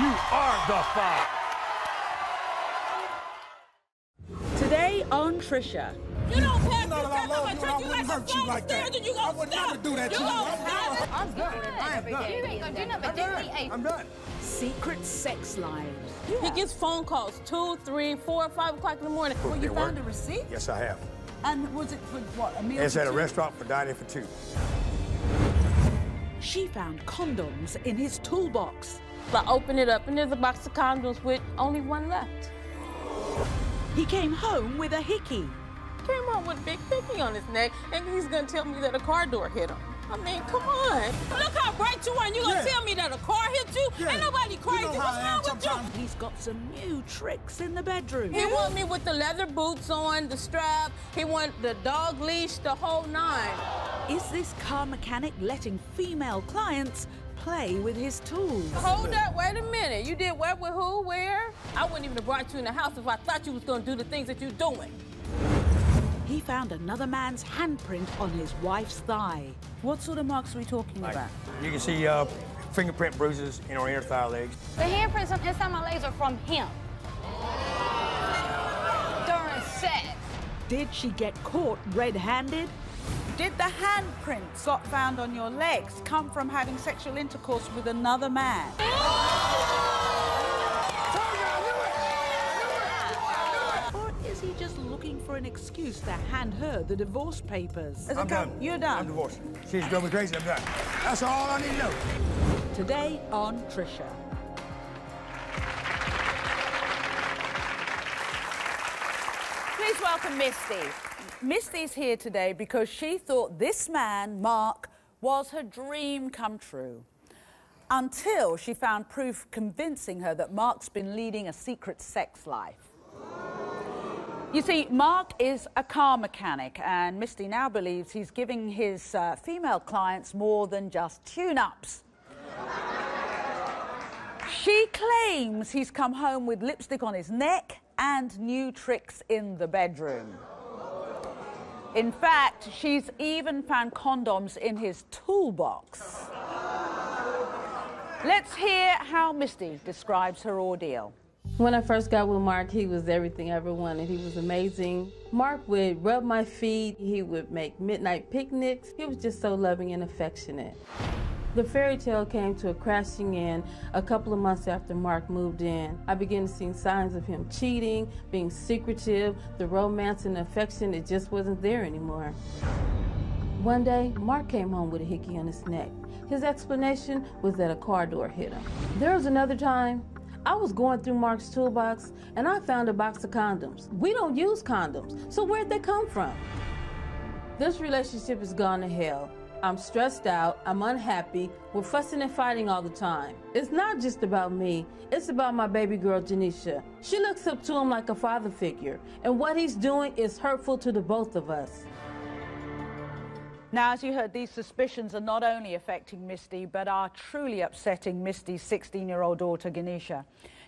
You are the fight. Today on Trisha. You don't pass me test on my Trisha. You like to fall upstairs and you gonna stop. I would never do that to you. I'm done. You ain't gonna do nothing. I'm done. Secret sex lives. Yeah. He gets phone calls 2, 3, 4, 5 o'clock in the morning. Well, you found a receipt? Yes, I have. And was it for what, a meal? It's at a restaurant for dining for two. She found condoms in his toolbox. I opened it up and there's a box of condoms with only one left. He came home with a hickey. Came home with a big hickey on his neck, and he's gonna tell me that a car door hit him. I mean, come on. Look how bright you are, and you're gonna tell me that a car hit you? Yeah. Ain't nobody crazy. You know what's wrong with you? He's got some new tricks in the bedroom. He want me with the leather boots on, the strap. He want the dog leash, the whole nine. Is this car mechanic letting female clients play with his tools? Hold up, wait a minute. You did what with who, where? I wouldn't even have brought you in the house if I thought you was gonna do the things that you're doing. He found another man's handprint on his wife's thigh. What sort of marks are we talking about? You can see fingerprint bruises in her inner thigh legs. The handprints inside my legs are from him. During sex. Did she get caught red-handed? Did the handprints got found on your legs come from having sexual intercourse with another man? Is he just looking for an excuse to hand her the divorce papers? I'm done. You're done? I'm divorced. She's going crazy, I'm done. That's all I need to know. Today on Trisha. Please welcome Misty. Misty's here today because she thought this man, Mark, was her dream come true. Until she found proof convincing her that Mark's been leading a secret sex life. You see, Mark is a car mechanic, and Misty now believes he's giving his female clients more than just tune-ups. She claims he's come home with lipstick on his neck and new tricks in the bedroom. In fact, she's even found condoms in his toolbox. Let's hear how Misty describes her ordeal. When I first got with Mark, he was everything I ever wanted. He was amazing. Mark would rub my feet. He would make midnight picnics. He was just so loving and affectionate. The fairy tale came to a crashing end a couple of months after Mark moved in. I began to see signs of him cheating, being secretive. The romance and affection, it just wasn't there anymore. One day, Mark came home with a hickey on his neck. His explanation was that a car door hit him. There was another time I was going through Mark's toolbox, and I found a box of condoms. We don't use condoms, so where'd they come from? This relationship has gone to hell. I'm stressed out, I'm unhappy, we're fussing and fighting all the time. It's not just about me, it's about my baby girl, Janisha. She looks up to him like a father figure, and what he's doing is hurtful to the both of us. Now, as you heard, these suspicions are not only affecting Misty, but are truly upsetting Misty's 16-year-old daughter, Ganesha.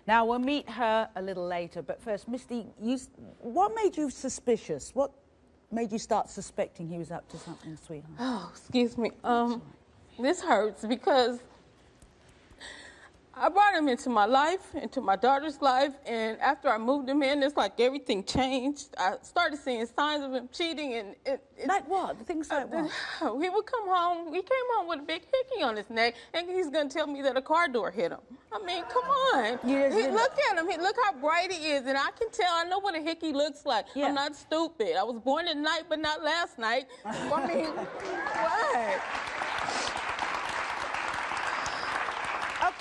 Now, we'll meet her a little later, but first, Misty, what made you suspicious? What made you start suspecting he was up to something, sweetheart? Oh, excuse me. This hurts because I brought him into my life, into my daughter's life, and after I moved him in, it's like everything changed. I started seeing signs of him cheating, and like what? Things like what? He would come home. He came home with a big hickey on his neck, and he's gonna tell me that a car door hit him. I mean, come on. Look at him. Look how bright he is, and I can tell. I know what a hickey looks like. Yeah. I'm not stupid. I was born at night, but not last night. I mean, what?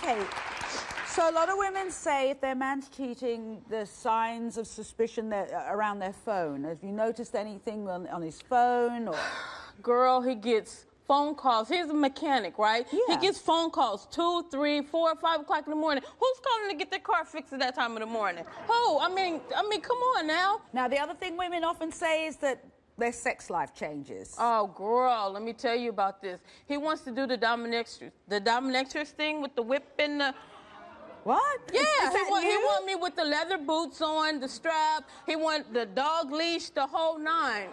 Okay. So a lot of women say if their man's cheating, there's signs of suspicion around their phone. Have you noticed anything on his phone? Or? Girl, he gets phone calls. He's a mechanic, right? Yeah. He gets phone calls 2, 3, 4, 5 o'clock in the morning. Who's calling to get their car fixed at that time of the morning? Who? I mean, come on now. Now, the other thing women often say is that their sex life changes. Oh, girl, let me tell you about this. He wants to do the dominatrix thing with the whip and the... What? Yeah, he want me with the leather boots on, the strap. He want the dog leash, the whole nine.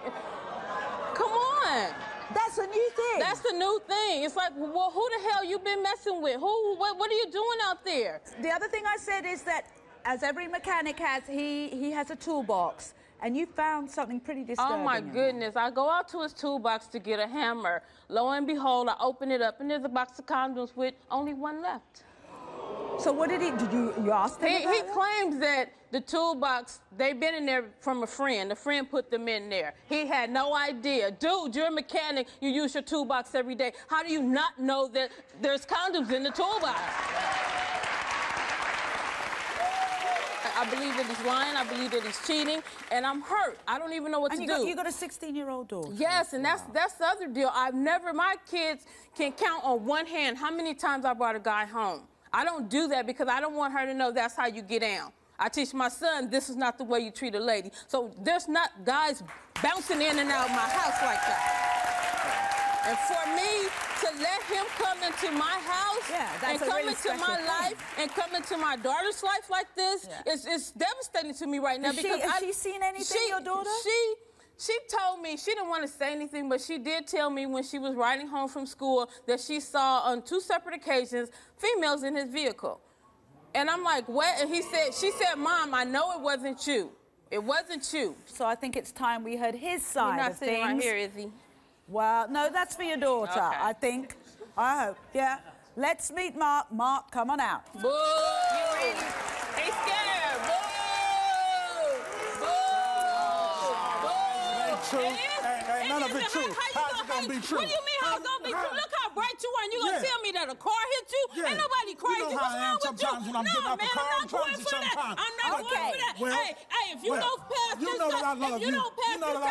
Come on. That's a new thing. That's the new thing. It's like, well, who the hell you been messing with? Who? What are you doing out there? The other thing I said is that, as every mechanic has, he has a toolbox. And you found something pretty disturbing. Oh, my goodness. I go out to his toolbox to get a hammer. Lo and behold, I open it up, and there's a box of condoms with only one left. So what did he do? You asked him about it? He claims that the toolbox, they've been in there from a friend. A friend put them in there. He had no idea. Dude, you're a mechanic. You use your toolbox every day. How do you not know that there's condoms in the toolbox? I believe that he's lying. I believe that he's cheating, and I'm hurt. I don't even know what to do. And you got a 16-year-old daughter. Yes, and that's the other deal. My kids can count on one hand how many times I brought a guy home. I don't do that because I don't want her to know that's how you get down. I teach my son this is not the way you treat a lady. So there's not guys bouncing in and out of my house like that. And for me to let him come into my house and come into my life and come into my daughter's life like this, it's devastating to me right now. Because has she seen anything, your daughter? She told me, she didn't want to say anything, but she did tell me when she was riding home from school that she saw on 2 separate occasions females in his vehicle. And I'm like, what? And she said, Mom, I know it wasn't you. It wasn't you. So I think it's time we heard his side of things. He's not sitting right here, is he? Well, no, that's for your daughter, I think. I hope, yeah. Let's meet Mark. Mark, come on out. Boo! He's scared. Boo! Boo! Boo! It ain't none of it true. How's it gonna be true? What do you mean how's it gonna be true? Look how bright you are, and you're gonna tell me that a car hit you? Yeah. Ain't nobody crazy. You know what's wrong with you? When I'm getting out the car, I'm going for that. I'm not going for that. Hey, if you don't pass this stuff, if you don't pass this stuff, I'm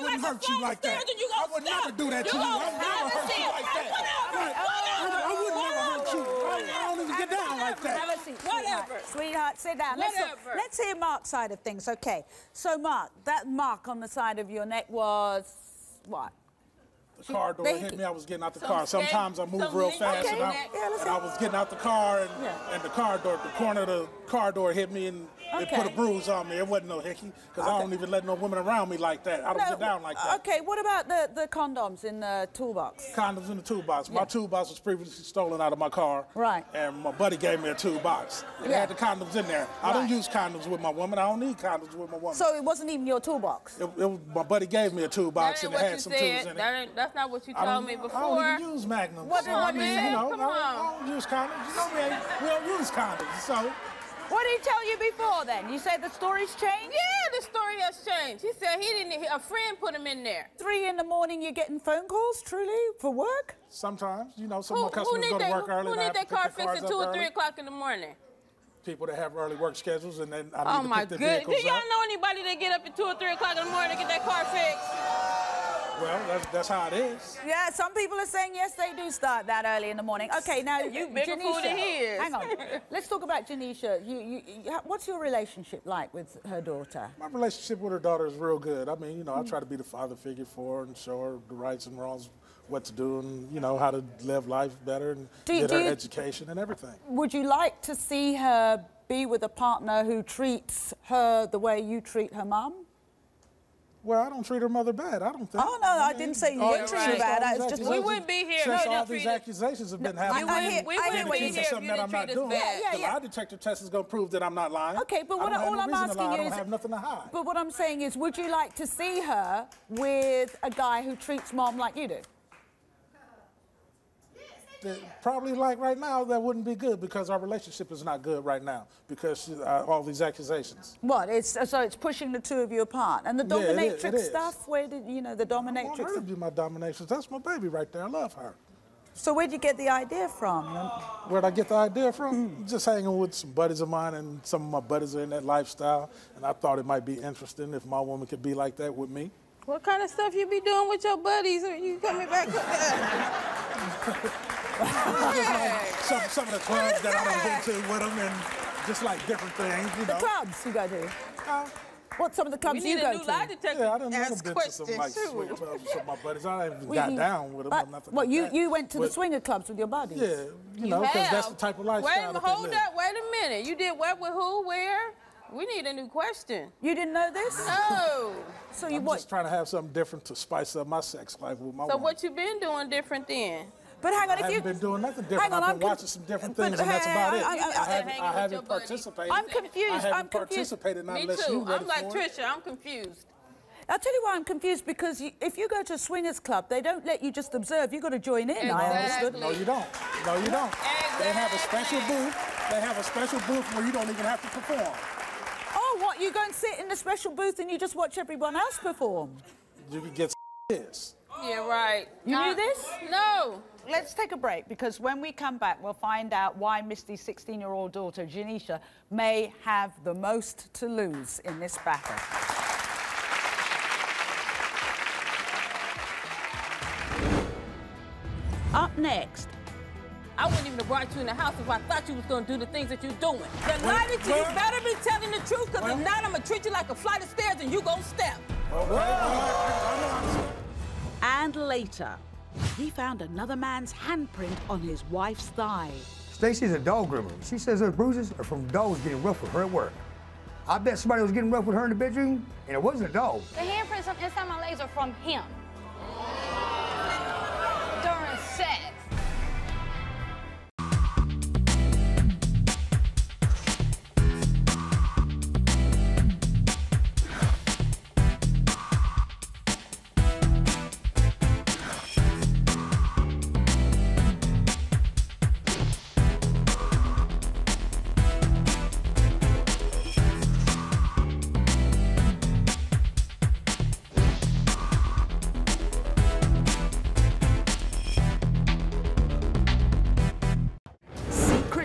gonna treat you like a slow stairs, and you gonna stop. I would never do that to you. I would never hurt you like that. I would never hurt you. I don't even get down like that. Whatever. Sweetheart, sit down. Let's hear Mark's side of things, okay? So, Mark, that mark on the side of your neck was what? The car door hit me. I was getting out the car. Sometimes I move real fast, and I was getting out the car, and the car door, the corner of the car door hit me, and it put a bruise on me. It wasn't no hickey, because I don't even let no women around me like that. I don't get down like that. Okay, what about the condoms in the toolbox? Condoms in the toolbox. My toolbox was previously stolen out of my car, and my buddy gave me a toolbox. It had the condoms in there. I don't use condoms with my woman. I don't need condoms with my woman. So it wasn't even your toolbox? My buddy gave me a toolbox, and it had some tools in it. That's not what you told me before. I don't even use Magnum. What did I mean? You know, I don't use condoms. You know, we don't use condoms. So. What did he tell you before then? You said the story's changed? Yeah, the story has changed. He said a friend put him in there. 3 in the morning, you're getting phone calls, truly, for work? Sometimes. You know, some of my customers go to work early. Who need their car fixed at 2 or 3 o'clock in the morning? People that have early work schedules, and then I need to pick their vehicles up. Do y'all know anybody that get up at 2 or 3 o'clock in the morning to get their car fixed? Well, that's how it is. Yeah, some people are saying, yes, they do start that early in the morning. Okay, now, you've been fool to his. Hang on. Let's talk about Janisha. What's your relationship like with her daughter? My relationship with her daughter is real good. I mean, you know, I try to be the father figure for her and show her the rights and wrongs, what to do, and, you know, how to live life better and get her education and everything. Would you like to see her be with a partner who treats her the way you treat her mum? Well, I don't treat her mother bad, I don't think. Oh, no, I didn't say you wouldn't treat her bad. I was just, we wouldn't be here. Since all these accusations have been happening, we wouldn't be here if you didn't treat us bad. The lie detector test is going to prove that I'm not lying. Okay, but what all I'm asking you is... I don't have nothing to hide. But what I'm saying is, would you like to see her with a guy who treats mom like you do? Probably like right now, that wouldn't be good because our relationship is not good right now because all these accusations. What? So it's pushing the 2 of you apart. And the dominatrix stuff, where did, you know, the dominatrix... I want her to be my dominatrix. That's my baby right there. I love her. So where'd you get the idea from? Where'd I get the idea from? Just hanging with some buddies of mine, and some of my buddies are in that lifestyle. And I thought it might be interesting if my woman could be like that with me. What kind of stuff you be doing with your buddies? Are you coming back with that? Some of the clubs that I've been to with them, and just like different things, you know. The clubs you go to? What some of the clubs you go to? Lie detector. Yeah, I done been to some like swinger clubs with my buddies. I haven't even got down with them or nothing. Well, like you went to the swinger clubs with your buddies? Yeah, you know, because that's the type of lifestyle. Wait, hold up, wait a minute. You did what with who, where? We need a new question. You didn't know this? No. So you I'm just trying to have something different to spice up my sex life with my wife. What you been doing different then? But hang on, if you haven't been doing nothing different, I've been watching some different things, and that's about it. I haven't participated. I'm confused. Me too. I'm like Trisha. I'm confused. I'll tell you why I'm confused, because if you go to a swingers club, they don't let you just observe. You've got to join in, exactly. I understood. No, you don't. No, you don't. Exactly. They have a special booth. They have a special booth where you don't even have to perform. Oh, what? You go and sit in the special booth and you just watch everyone else perform? You can get this. Yeah, right. You knew this? No. Let's take a break, because when we come back, we'll find out why Misty's 16-year-old daughter, Janisha, may have the most to lose in this battle. Up next. I wouldn't even have brought you in the house if I thought you was going to do the things that you're doing. Then lie to you. You better be telling the truth, because if not, I'm going to treat you like a flight of stairs and you going to step. And later, he found another man's handprint on his wife's thigh. Stacy's a dog groomer. She says those bruises are from dogs getting rough with her at work. I bet somebody was getting rough with her in the bedroom, and it wasn't a dog. The handprints inside my legs are from him.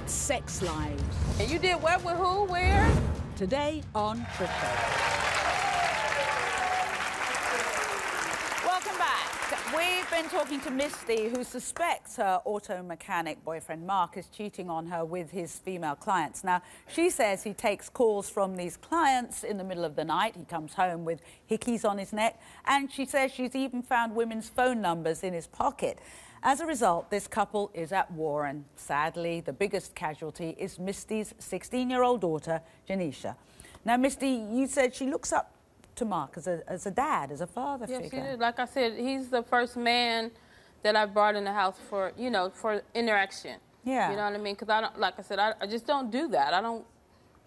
Sex lives. And you did what with who, where? Today on Trisha. Welcome back. We've been talking to Misty, who suspects her auto mechanic boyfriend Mark is cheating on her with his female clients. Now, she says he takes calls from these clients in the middle of the night. He comes home with hickeys on his neck, and she says she's even found women's phone numbers in his pocket. As a result, this couple is at war, and sadly, the biggest casualty is Misty's 16-year-old daughter, Janisha. Now, Misty, you said she looks up to Mark as a dad, as a father figure. Yes, she did. Like I said, he's the first man that I brought in the house for, you know, for interaction. Yeah. You know what I mean? Because I don't, like I said, I just don't do that.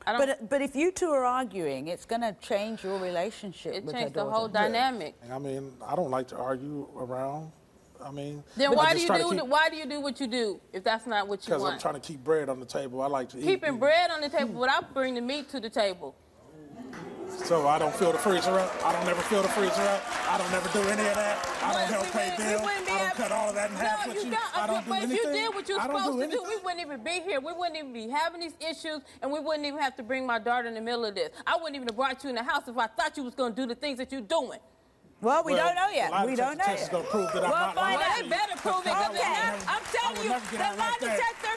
But if you two are arguing, it's going to change your relationship with her daughter. It changed the whole dynamic. Yeah. I mean, I don't like to argue around. I mean, then why do you do what you do if that's not what you want? Because I'm trying to keep bread on the table. I like to eat. Bread on the table, but I bring the meat to the table. So I don't fill the freezer up. I don't ever fill the freezer up. I don't ever do any of that. I don't help pay bills. I don't cut all of that in half with you. I don't do anything. But if you did what you're supposed to do, we wouldn't even be here. We wouldn't even be having these issues, and we wouldn't even have to bring my daughter in the middle of this. I wouldn't even have brought you in the house if I thought you was going to do the things that you're doing. Well, we don't know yet. We don't know yet. We'll find out. They better prove it. I'm telling you, the lie detector,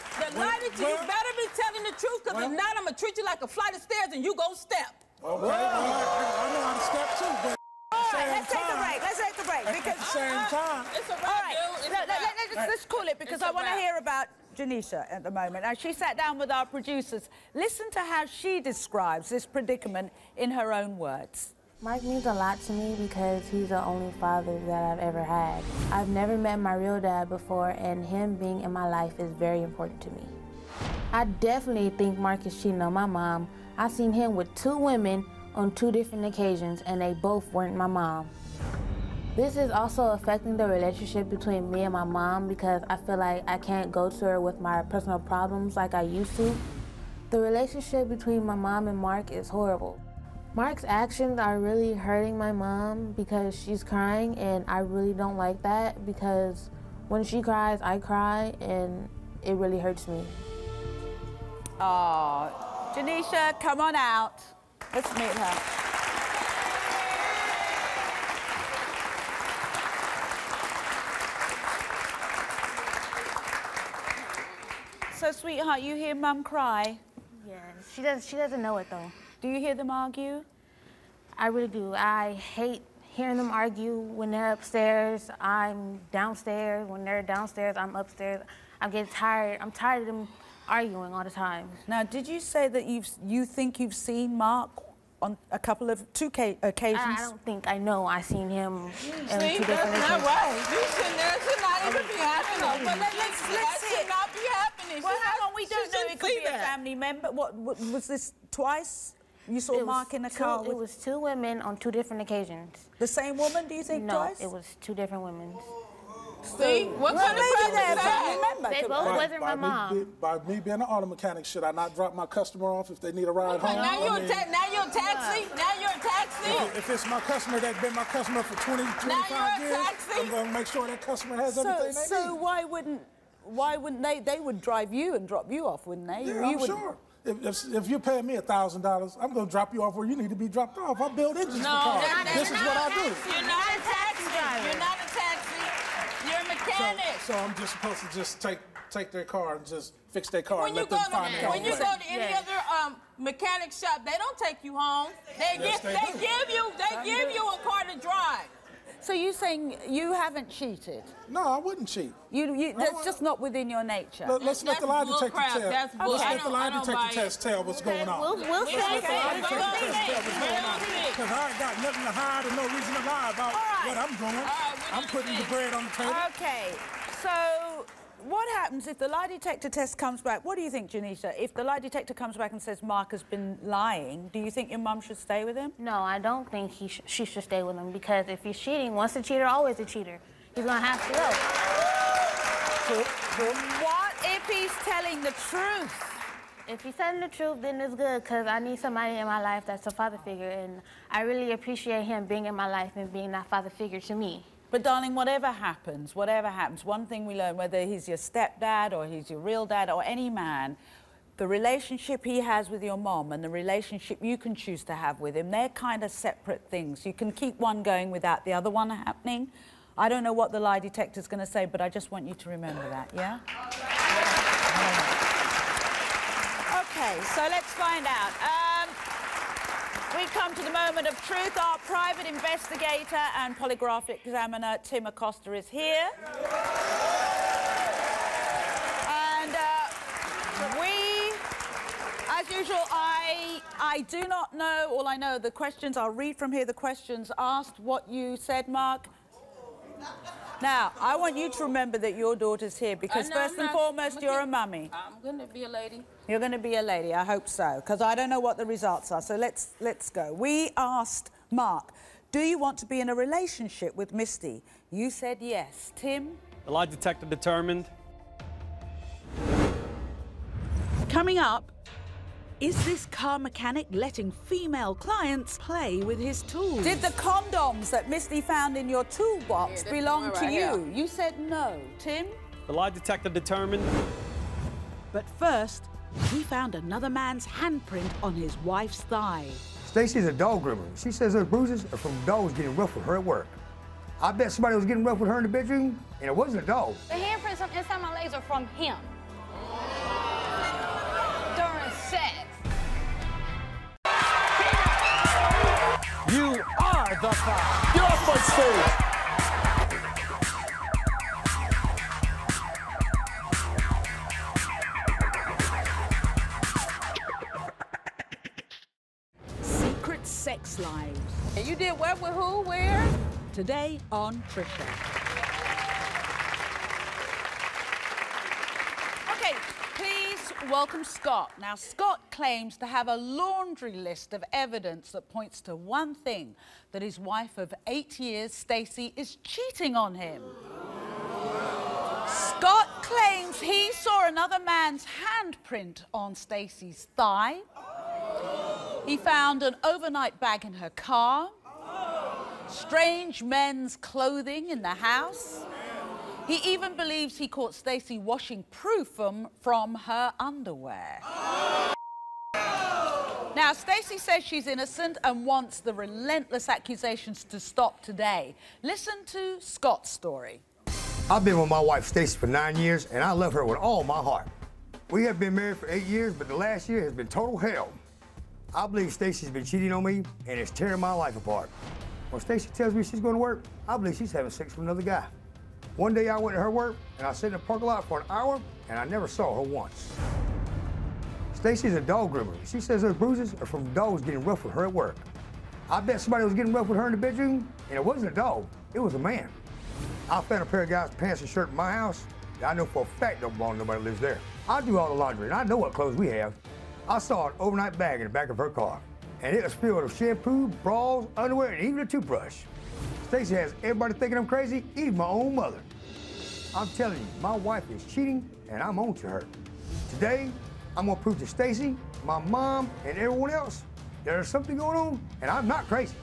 you better be telling the truth, because if not, I'm going to treat you like a flight of stairs and you going to step. Well, I know how to step too, but all right, let's take the break. Let's take the break. Because at the same time. It's a wrap, dude. Let's call it, because I want to hear about Janisha at the moment. Now, she sat down with our producers. Listen to how she describes this predicament in her own words. Mark means a lot to me because he's the only father that I've ever had. I've never met my real dad before, and him being in my life is very important to me. I definitely think Mark is cheating on my mom. I've seen him with two women on two different occasions, and they both weren't my mom. This is also affecting the relationship between me and my mom, because I feel like I can't go to her with my personal problems like I used to. The relationship between my mom and Mark is horrible. Mark's actions are really hurting my mom because she's crying, and I really don't like that, because when she cries, I cry, and it really hurts me. Aww. Janisha, come on out. Let's meet her. So, sweetheart, you hear Mum cry? Yeah, she doesn't know it, though. Do you hear them argue? I really do. I hate hearing them argue. When they're upstairs, I'm downstairs. When they're downstairs, I'm upstairs. I'm getting tired. I'm tired of them arguing all the time. Now, did you say that you think you've seen Mark on a couple of occasions? I don't think I know. I seen him. See, two that's not right. You shouldn't. That should not even be happening. But let's see. That should not be happening. Well, how long we don't know it could be a family member? What was this? Twice? You saw Mark in a car with... It was two women on two different occasions. The same woman, do you think, twice? No, it was two different women. See, what kind of problem is that? They both wasn't my mom. By me being an auto mechanic, should I not drop my customer off if they need a ride home? Now you're a taxi? If it's my customer that's been my customer for 20, 25 years, I'm going to make sure that customer has everything they need. So why wouldn't they... They would drive you and drop you off, wouldn't they? Yeah, I'm sure. If you're paying me $1,000, I'm going to drop you off where you need to be dropped off. I build engines for cars. This is what I do. You're not a taxi driver. You're not a taxi. You're a mechanic. So I'm just supposed to just take their car and just fix their car and let them find their own way. When you go to any other mechanic shop, they don't take you home. They give you a car to drive. So you're saying you haven't cheated? No, I wouldn't cheat. That's just not within your nature. Let's let the lie detector tell. Let's let the lie detector test tell what's going on. We'll see. Let's let the lie detector test tell what's going on. Because I ain't got nothing to hide and no reason to lie about what I'm doing. I'm putting the bread on the table. Okay, so what happens if the lie detector test comes back? What do you think, Janisha? If the lie detector comes back and says Mark has been lying, do you think your mum should stay with him? No, I don't think she should stay with him, because if he's cheating, once a cheater, always a cheater. He's gonna have to go. What if he's telling the truth? If he's telling the truth, then it's good, because I need somebody in my life that's a father figure, and I really appreciate him being in my life and being that father figure to me. But, darling, whatever happens, one thing we learn, whether he's your stepdad or he's your real dad or any man, the relationship he has with your mom and the relationship you can choose to have with him, they're kind of separate things. You can keep one going without the other one happening. I don't know what the lie detector's going to say, but I just want you to remember that, yeah? OK, so let's find out. We come to the moment of truth. Our private investigator and polygraphic examiner, Tim Acosta, is here. And we, as usual, I do not know. All I know are the questions. I'll read from here the questions asked, what you said, Mark. Now, I want you to remember that your daughter's here, because first and foremost, you're a mummy. I'm going to be a lady. You're going to be a lady, I hope so, because I don't know what the results are, so let's go. We asked Mark, do you want to be in a relationship with Misty? You said yes. Tim? The lie detector determined. Coming up, is this car mechanic letting female clients play with his tools? Did the condoms that Misty found in your toolbox belong to you? You said no. Tim? The lie detector determined. But first, he found another man's handprint on his wife's thigh. Stacy's a dog groomer. She says those bruises are from dogs getting rough with her at work. I bet somebody was getting rough with her in the bedroom, and it wasn't a dog. The handprints inside my legs are from him. During sex. You are the cop. Get off my stage. Secret sex lives. And you did what with who, where? Today on Trisha. Okay, please welcome Scott. Now, Scott claims to have a laundry list of evidence that points to one thing, that his wife of 8 years, Stacy, is cheating on him. Scott claims he saw another man's handprint on Stacy's thigh. He found an overnight bag in her car. Strange men's clothing in the house. He even believes he caught Stacy washing proof from her underwear. Now, Stacy says she's innocent and wants the relentless accusations to stop today. Listen to Scott's story. I've been with my wife, Stacy, for 9 years, and I love her with all my heart. We have been married for 8 years, but the last year has been total hell. I believe Stacy's been cheating on me, and it's tearing my life apart. When Stacy tells me she's going to work, I believe she's having sex with another guy. One day I went to her work, and I sat in the parking lot for an hour, and I never saw her once. Stacy's a dog groomer. She says those bruises are from dogs getting rough with her at work. I bet somebody was getting rough with her in the bedroom, and it wasn't a dog, it was a man. I found a pair of guys' pants and shirt in my house that I know for a fact don't belong to nobody who lives there. I do all the laundry, and I know what clothes we have. I saw an overnight bag in the back of her car, and it was filled with shampoo, bras, underwear, and even a toothbrush. Stacy has everybody thinking I'm crazy, even my own mother. I'm telling you, my wife is cheating, and I'm on to her. Today, I'm gonna prove to Stacy, my mom, and everyone else there's something going on, and I'm not crazy.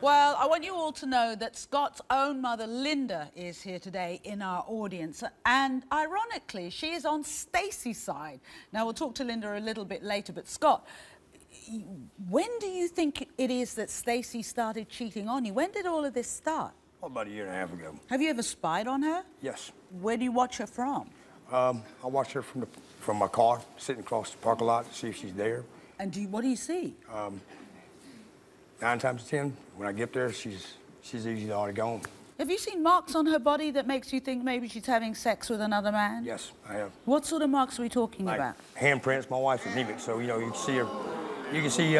Well, I want you all to know that Scott's own mother, Linda, is here today in our audience. And ironically, she is on Stacy's side. Now, we'll talk to Linda a little bit later, but Scott, when do you think it is that Stacy started cheating on you? When did all of this start? Well, about a year and a half ago. Have you ever spied on her? Yes. Where do you watch her from? I watch her from my car, sitting across the parking lot to see if she's there. And what do you see? 9 times 10, when I get there, she's usually already gone. Have you seen marks on her body that makes you think maybe she's having sex with another man? Yes, I have. What sort of marks are we talking about? Handprints. My wife is anemic, so you know you can see her. You can see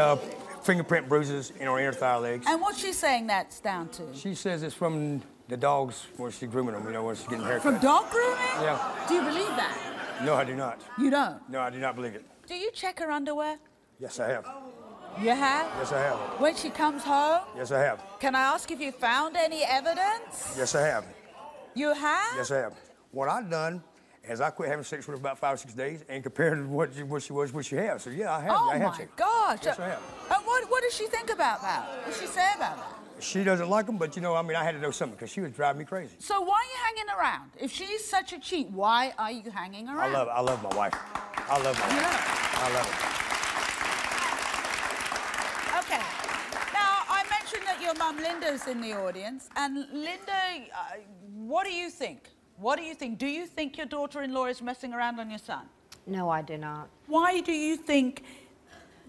fingerprint bruises in her inner thigh legs. And what's she saying that's down to? She says it's from the dogs when she's grooming them. You know, when she's getting haircut. From dog grooming? Yeah. Do you believe that? No, I do not. You don't? No, I do not believe it. Do you check her underwear? Yes, I have. You have? Yes, I have. When she comes home? Yes, I have. Can I ask if you found any evidence? Yes, I have. You have? Yes, I have. What I've done is I quit having sex with her about 5 or 6 days and compared to what she was, what she had. So, yeah, I have. Oh, I have my gosh. Yes, I have. And what does she think about that? What does she say about that? She doesn't like them, but, you know, I mean, I had to know something because she was driving me crazy. So why are you hanging around? If she's such a cheat, why are you hanging around? I love my wife. I love my wife. Yeah. I love her. Your mum Linda's in the audience, and Linda, what do you think? What do you think? Do you think your daughter-in-law is messing around on your son? No, I do not. Why do you think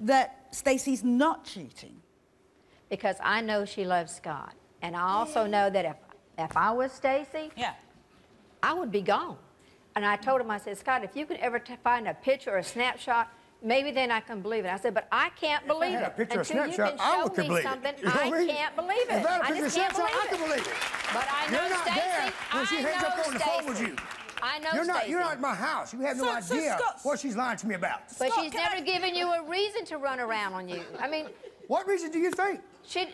that Stacy's not cheating? Because I know she loves Scott, and I also know that if I was Stacy, I would be gone. And I told him, I said, Scott, if you could ever find a picture or a snapshot, maybe then I can believe it. I said, but I can't believe it. Until you can show me something, I can't believe it. I just can't believe it. But I know Stacy. When she hangs up on the phone with you. I know Stacy. You're not at my house. You have no idea what she's lying to me about. But she's never given you a reason to run around on you. I mean... What reason do you think? She...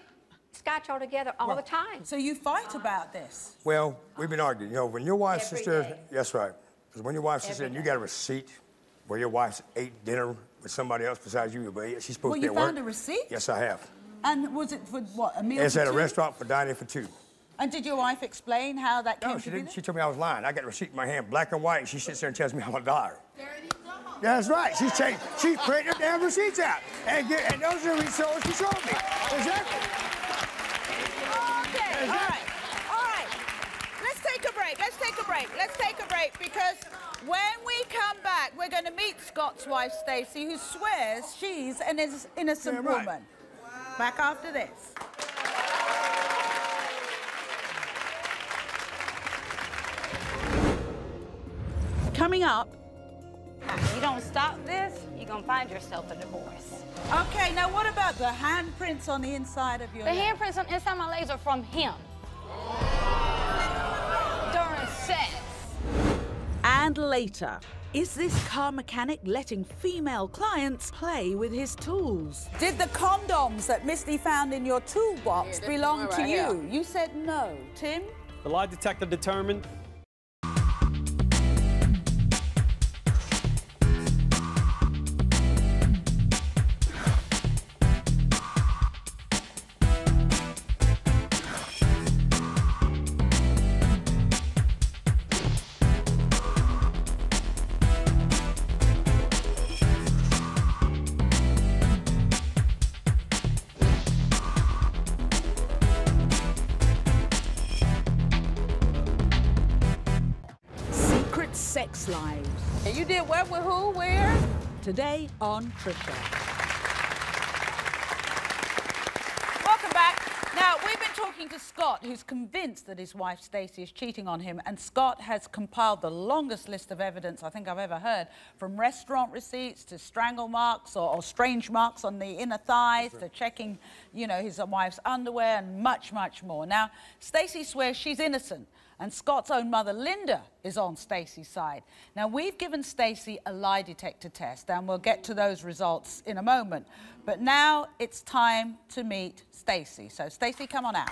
Scotch all together all the time. So you fight about this? Well, we've been arguing. You know, when your wife's sister... That's right. Because when your wife's sister, you got a receipt... Where your wife ate dinner with somebody else besides you, but she's supposed to be at work. Well, you found a receipt? Yes, I have. And was it for what, a meal for two? It's at a restaurant for dining for two. And did your wife explain how that came to be? No, she didn't. She told me I was lying. I got a receipt in my hand, black and white, and she sits there and tells me I'm a liar. That's right. She's changed. She's printing her damn receipts out. And those are the results she showed me. Exactly. Okay, all right. Let's take a break, because when we come back, we're going to meet Scott's wife, Stacy, who swears she's an innocent woman. Right. Wow. Back after this. Coming up... If you don't stop this, you're going to find yourself a divorce. OK, now what about the handprints on the inside of your leg? The handprints on the inside of my legs are from him. And later, is this car mechanic letting female clients play with his tools? Did the condoms that Misty found in your toolbox belong to you? You said no. Tim? The lie detector determined. Sex lives. And you did what with who, where? Today on Trisha. Welcome back. Now, we've been talking to Scott, who's convinced that his wife Stacey is cheating on him, and Scott has compiled the longest list of evidence I think I've ever heard, from restaurant receipts to strangle marks or strange marks on the inner thighs to checking, you know, his wife's underwear and much, much more. Now, Stacey swears she's innocent, and Scott's own mother, Linda, is on Stacey's side. Now, we've given Stacey a lie detector test, and we'll get to those results in a moment. But now it's time to meet Stacey. So, Stacey, come on out.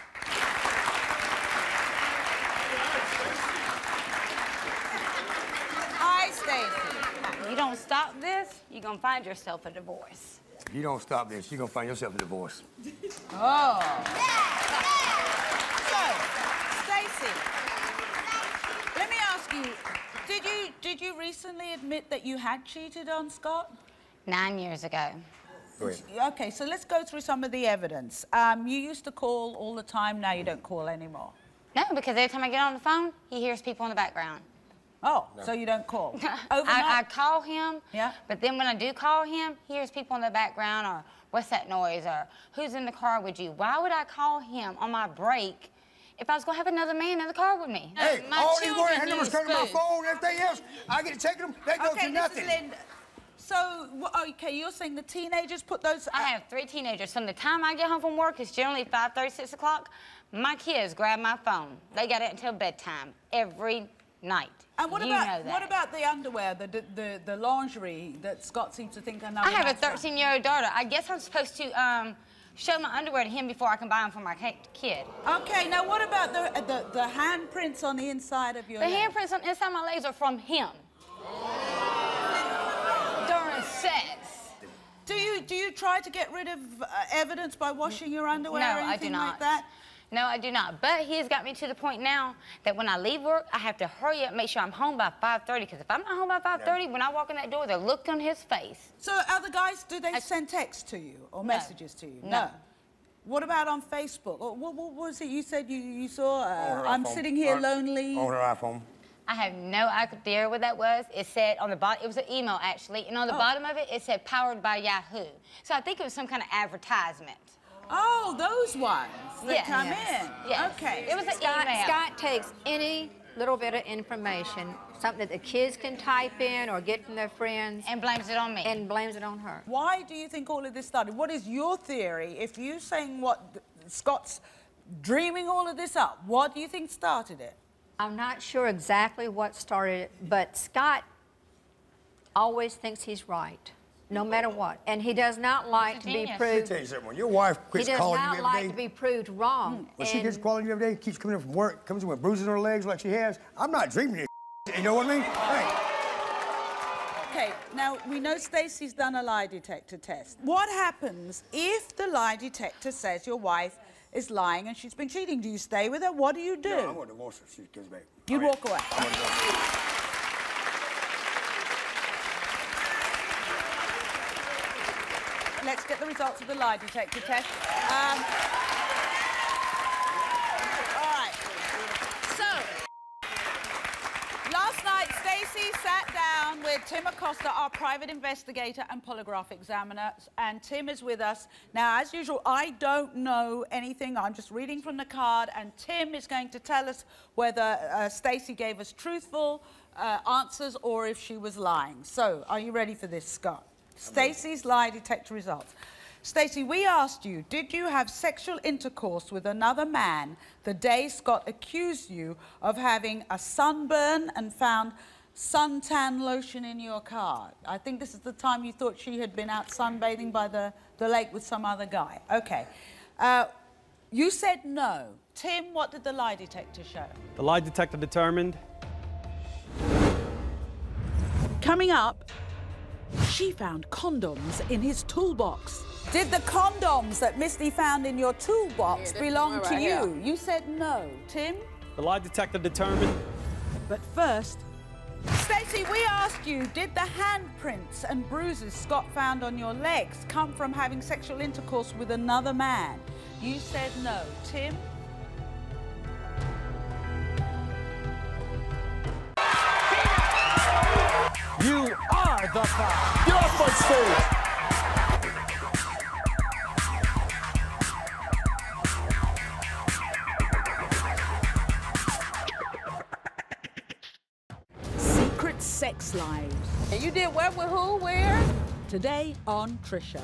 Hi, Stacey. You don't stop this, you're going to find yourself a divorce. You don't stop this, you're going to find yourself a divorce. Oh. Yeah, yeah. So, Stacey. Did you recently admit that you had cheated on Scott? 9 years ago. Okay, so let's go through some of the evidence. You used to call all the time, now you don't call anymore. No, because every time I get on the phone, he hears people in the background. Oh, no. So you don't call? I call him, yeah. But then when I do call him, he hears people in the background, or what's that noise, or who's in the car with you? Why would I call him on my break if I was going to have another man in the car with me? Hey, all these word handlers turn to my phone, everything else, I get to take them, they go to nothing. So, okay, you're saying the teenagers put those... I have 3 teenagers. From the time I get home from work, it's generally 5:30, 6 o'clock, my kids grab my phone. They got it until bedtime, every night. And what about the underwear, the lingerie that Scott seems to think I know? I have a 13-year-old daughter. I guess I'm supposed to, show my underwear to him before I can buy them for my kid. Okay, now what about the handprints on the inside of your legs? The handprints on the inside of my legs are from him. During sex. Do you try to get rid of evidence by washing your underwear or anything like that? No, I do not. But he's got me to the point now that when I leave work, I have to hurry up, make sure I'm home by 5:30. Because if I'm not home by 5:30, when I walk in that door, they look on his face. So other guys, do they send texts to you or messages to you? No. What about on Facebook? Or what was it you said you saw? I'm sitting here lonely. On her iPhone. I have no idea what that was. It said on the bottom, it was an email actually, and on the bottom of it, it said powered by Yahoo. So I think it was some kind of advertisement. Oh, those ones that come in. Yes. Okay. It was an email. Scott takes any little bit of information, something that the kids can type in or get from their friends, and blames it on me. And blames it on her. Why do you think all of this started? What is your theory? If you're saying what Scott's dreaming all of this up, what do you think started it? I'm not sure exactly what started it, but Scott always thinks he's right, no matter what. And he does not like to be proved... Let me tell you, your wife quits calling you every day. He does not like to be proved wrong. Well, she keeps calling you every day, keeps coming in from work, comes in with bruises on her legs like she has. I'm not dreaming this shit, you know what I mean? Hey. Okay, now, we know Stacey's done a lie detector test. What happens if the lie detector says your wife is lying and she's been cheating? Do you stay with her? What do you do? No, I'm going to divorce her. She gives me... You walk away. I'm going to divorce her. Let's get the results of the lie detector test. All right. So, last night, Stacey sat down with Tim Acosta, our private investigator and polygraph examiner, and Tim is with us. Now, as usual, I don't know anything. I'm just reading from the card, and Tim is going to tell us whether Stacey gave us truthful answers or if she was lying. So, are you ready for this, Scott? Stacey's lie detector results. Stacey, we asked you, did you have sexual intercourse with another man the day Scott accused you of having a sunburn and found suntan lotion in your car? I think this is the time you thought she had been out sunbathing by the lake with some other guy. Okay. You said no. Tim, what did the lie detector show? The lie detector determined. Coming up... She found condoms in his toolbox. Did the condoms that Misty found in your toolbox belong to you? You said no. Tim? The lie detector determined. But first... Stacey, we asked you, did the handprints and bruises Scott found on your legs come from having sexual intercourse with another man? You said no. Tim? You are the cop. Get off my stage. Today on Trisha.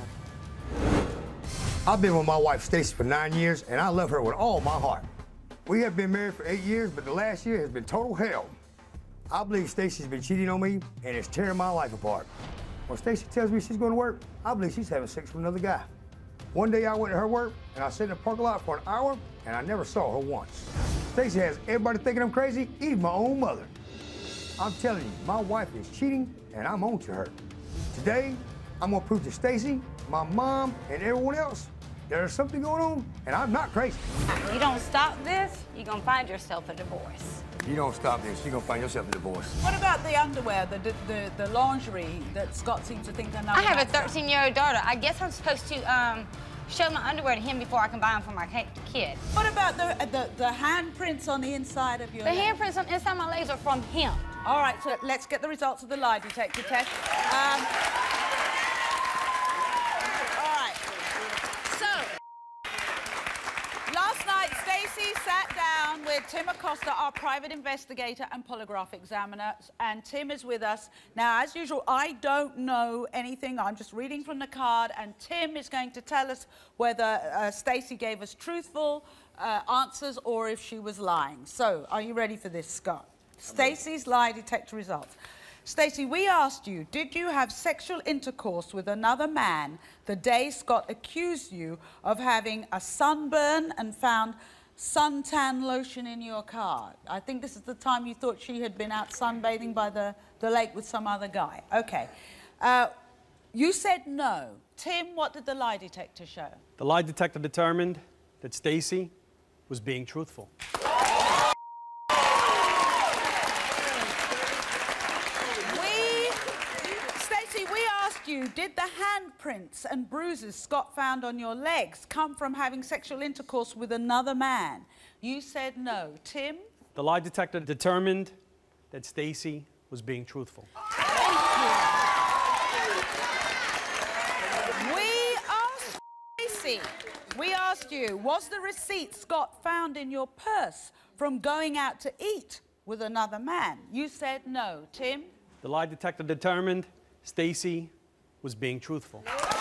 I've been with my wife, Stacy, for 9 years, and I love her with all my heart. We have been married for 8 years, but the last year has been total hell. I believe Stacy's been cheating on me, and it's tearing my life apart. When Stacy tells me she's going to work, I believe she's having sex with another guy. One day I went to her work, and I sat in the parking lot for an hour, and I never saw her once. Stacy has everybody thinking I'm crazy, even my own mother. I'm telling you, my wife is cheating, and I'm on to her. Today, I'm going to prove to Stacy, my mom, and everyone else there's something going on, and I'm not crazy. If you don't stop this, you're going to find yourself a divorce. You don't stop this, you're going to find yourself a divorce. What about the underwear, the lingerie that Scott seems to think they're not? I have a 13-year-old daughter. I guess I'm supposed to show my underwear to him before I can buy them for my kid. What about the handprints on the inside of your legs? The handprints on the inside of my legs are from him. All right, so let's get the results of the lie detector test. All right. So, last night, Stacy sat down with Tim Acosta, our private investigator and polygraph examiner, and Tim is with us. Now, as usual, I don't know anything. I'm just reading from the card, and Tim is going to tell us whether Stacy gave us truthful answers or if she was lying. So, are you ready for this, Scott? Stacy's lie detector results. Stacy, we asked you, did you have sexual intercourse with another man the day Scott accused you of having a sunburn and found suntan lotion in your car? I think this is the time you thought she had been out sunbathing by the lake with some other guy. Okay. You said no. Tim, what did the lie detector show? The lie detector determined that Stacy was being truthful. You, did the handprints and bruises Scott found on your legs come from having sexual intercourse with another man? You said no. Tim? The lie detector determined that Stacy was being truthful. Thank you. We asked you, was the receipt Scott found in your purse from going out to eat with another man? You said no. Tim? The lie detector determined Stacy was being truthful. We asked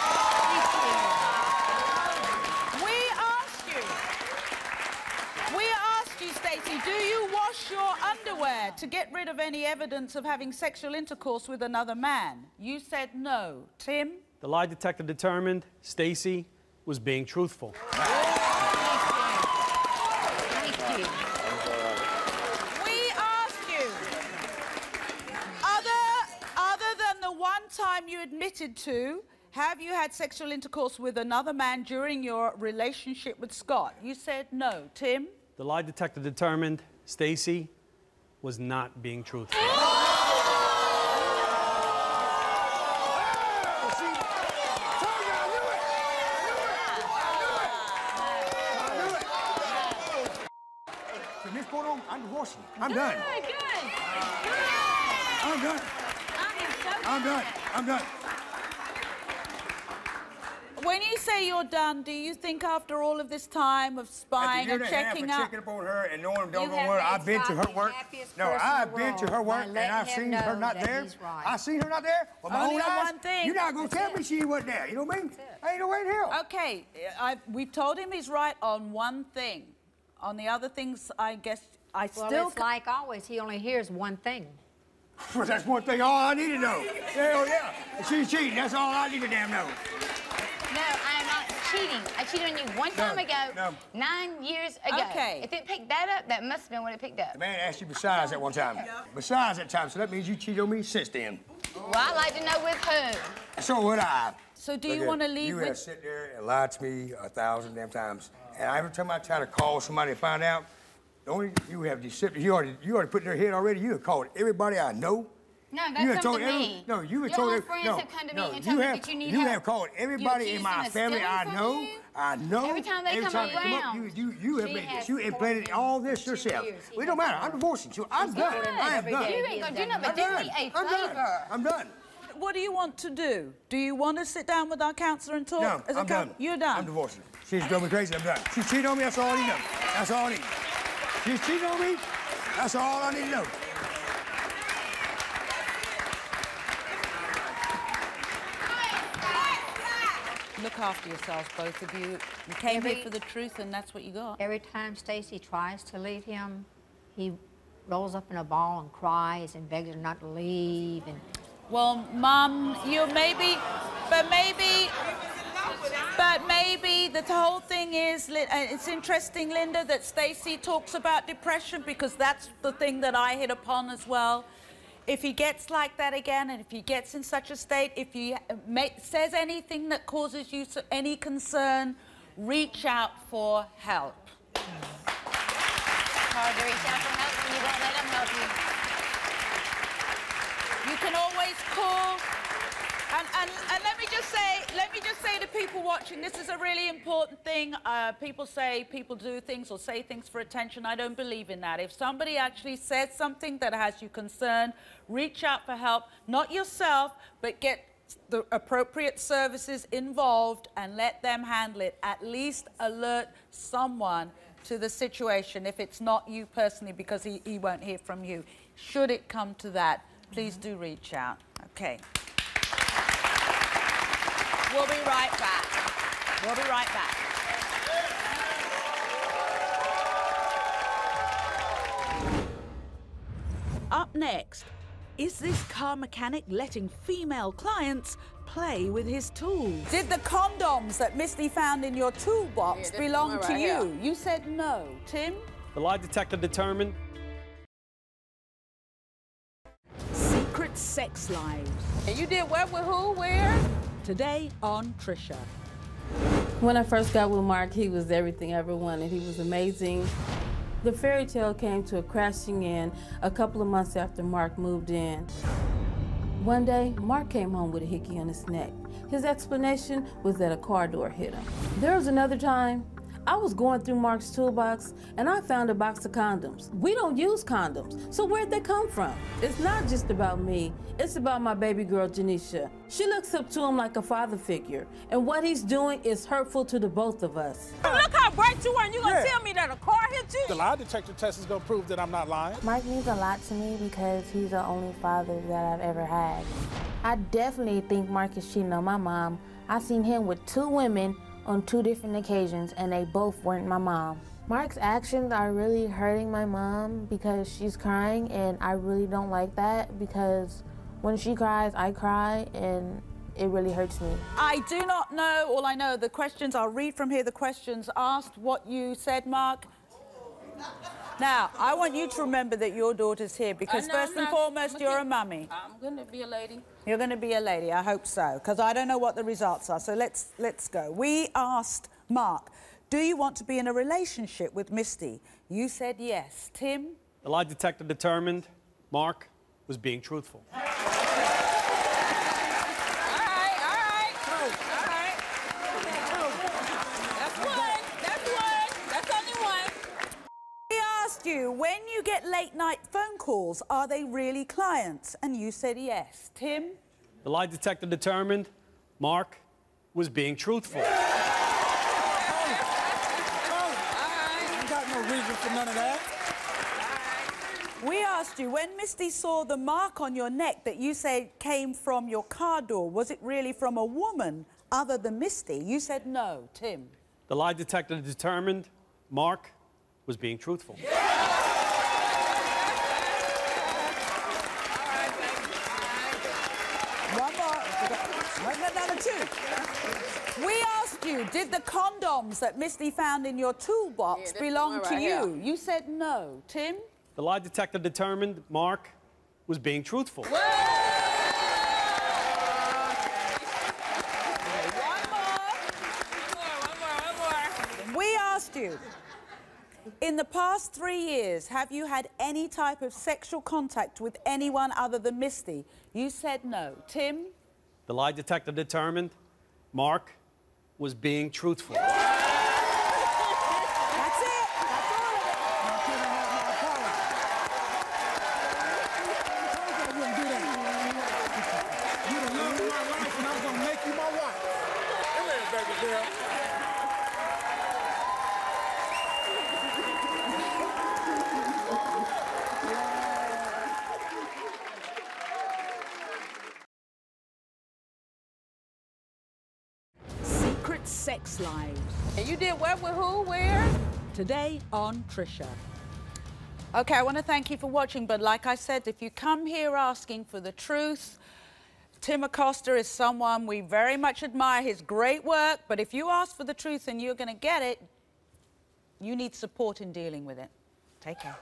you. Stacy, do you wash your underwear to get rid of any evidence of having sexual intercourse with another man? You said no. Tim? The lie detector determined Stacy was being truthful. Thank you. Time you admitted to, have you had sexual intercourse with another man during your relationship with Scott? You said no. Tim? The lie detector determined Stacy was not being truthful. From this point on, I'm divorcing. I'm done. I'm done. I'm done. When you say you're done, do you think after all of this time of spying and checking up... checking up on her and knowing don't go where I've been to her work. No, I've been to her work and I've seen her not there. I've seen her not there with my own eyes. You're not going to tell me she wasn't there. You know what I mean? I ain't no way in hell. Okay, we've told him he's right on one thing. On the other things, I guess I still... Well, it's like always, he only hears one thing. Well, that's one thing all I need to know. Hell yeah. She's cheating. That's all I need to damn know. No, I'm not cheating. I cheated on you one time ago, 9 years ago. Okay. If it picked that up, that must have been what it picked up. The man asked you besides that one time. Yeah. Besides that time, so that means you cheated on me since then. Well, I'd like to know with who. So would I. So do you want to leave with... You have sit there and lied to me 1,000 damn times. And every time I try to call somebody to find out, you have deceptive. You already put in their head already. You have called everybody I know. No, that's not me. No, you have told everybody. Your friends have come to me and told me that you need help. You have called everybody in my family I know. Every time they come around. You have made this. You implanted all this yourself. It don't matter. I'm divorcing you. I'm done. I am done. You ain't gonna do nothing but do me a favor. I'm done. What do you want to do? Do you want to sit down with our counselor and talk? No, I'm done. You're done. I'm divorcing her. She's going crazy. I'm done. She cheated on me. That's all I need. That's all I need. She's cheating on me? That's all I need to know. Look after yourselves, both of you. You came here for the truth, and that's what you got. Every time Stacy tries to leave him, he rolls up in a ball and cries and begs her not to leave. And well, Mom, you maybe the whole thing is, it's interesting, Linda, that Stacy talks about depression, because that's the thing that I hit upon as well. If he gets like that again, and if he gets in such a state, if he says anything that causes you any concern, reach out for help. It's hard to reach out for help when you won't let him help you. You can always call. And let me just say to people watching, this is a really important thing. People say people do things or say things for attention. I don't believe in that. If somebody actually says something that has you concerned, reach out for help, not yourself, but get the appropriate services involved and let them handle it. At least alert someone to the situation if it's not you personally, because he won't hear from you. Should it come to that, please do reach out. Okay. We'll be right back. We'll be right back. Up next, is this car mechanic letting female clients play with his tools? Did the condoms that Misty found in your toolbox belong to you? You said no. Tim? The lie detector determined. Secret sex lives. And you did what with who, where? Today on Trisha. When I first got with Mark, he was everything I ever wanted. He was amazing. The fairy tale came to a crashing end a couple of months after Mark moved in. One day, Mark came home with a hickey on his neck. His explanation was that a car door hit him. There was another time I was going through Mark's toolbox and I found a box of condoms. We don't use condoms, so where'd they come from? It's not just about me, it's about my baby girl, Janisha. She looks up to him like a father figure, and what he's doing is hurtful to the both of us. Look how bright you are, and you're gonna tell me that a car hit you? The lie detector test is gonna prove that I'm not lying. Mike means a lot to me because he's the only father that I've ever had. I definitely think Mark is cheating on my mom. I've seen him with two women on two different occasions, and they both weren't my mom. Mark's actions are really hurting my mom because she's crying, and I really don't like that because when she cries, I cry, and it really hurts me. I do not know, all I know, the questions, I'll read from here, the questions asked what you said, Mark. Now, I want you to remember that your daughter's here because first and foremost, you're a mummy. I'm gonna be a lady. You're gonna be a lady, I hope so, because I don't know what the results are, so let's go. We asked Mark, do you want to be in a relationship with Misty? You said yes. Tim? The lie detector determined Mark was being truthful. All right, all right. You, when you get late night phone calls, are they really clients? And you said yes. Tim? The lie detector determined Mark was being truthful. Oh. I ain't got no reason for none of that. We asked you, when Misty saw the mark on your neck that you said came from your car door, was it really from a woman other than Misty? You said no. Tim? The lie detector determined Mark was being truthful. Yeah. One more. Another two. We asked you, did the condoms that Misty found in your toolbox belong to you? Yeah. You said no. Tim? The lie detector determined Mark was being truthful. Whoa. One more. We asked you, in the past 3 years, have you had any type of sexual contact with anyone other than Misty? You said no. Tim? The lie detector determined Mark was being truthful. That's it. That's all of it. You done loved my wife, and I'm gonna make you my wife. Come here, baby girl. sex lives. And you did what with who, where? Today on Trisha. Okay, I want to thank you for watching, but like I said, if you come here asking for the truth, Tim Acosta is someone we very much admire his great work, but if you ask for the truth and you're going to get it, you need support in dealing with it. Take care.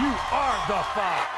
You are the father.